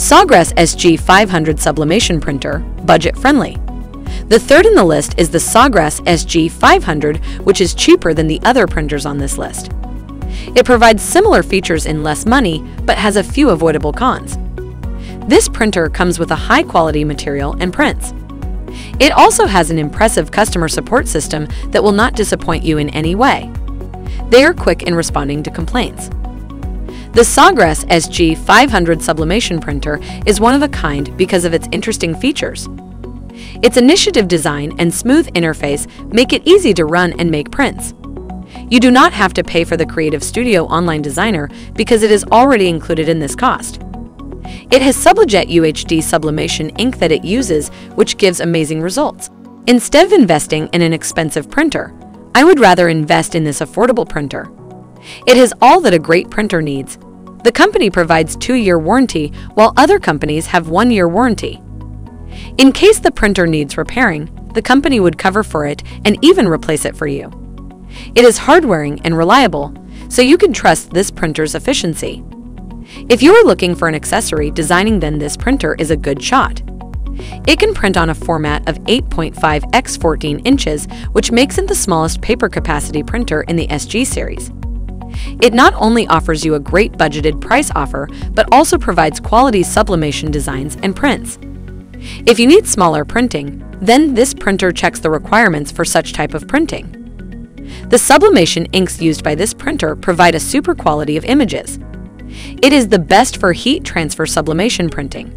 Sawgrass SG500 sublimation printer, budget friendly. The third in the list is the Sawgrass SG500, which is cheaper than the other printers on this list. It provides similar features in less money, but has a few avoidable cons. This printer comes with a high-quality material and prints. It also has an impressive customer support system that will not disappoint you in any way. They are quick in responding to complaints. The Sawgrass SG500 sublimation printer is one of a kind because of its interesting features. Its initiative design and smooth interface make it easy to run and make prints. You do not have to pay for the Creative Studio Online Designer because it is already included in this cost. It has Sublijet UHD sublimation ink that it uses, which gives amazing results. Instead of investing in an expensive printer, I would rather invest in this affordable printer. It has all that a great printer needs. The company provides 2-year warranty, while other companies have 1-year warranty. In case the printer needs repairing, the company would cover for it and even replace it for you. It is hardwaring and reliable, so you can trust this printer's efficiency. If you are looking for an accessory designing, then this printer is a good shot. It can print on a format of 8.5 x 14 inches, which makes it the smallest paper capacity printer in the SG series. It not only offers you a great budgeted price offer, but also provides quality sublimation designs and prints. If you need smaller printing, then this printer checks the requirements for such type of printing. The sublimation inks used by this printer provide a super quality of images. It is the best for heat transfer sublimation printing.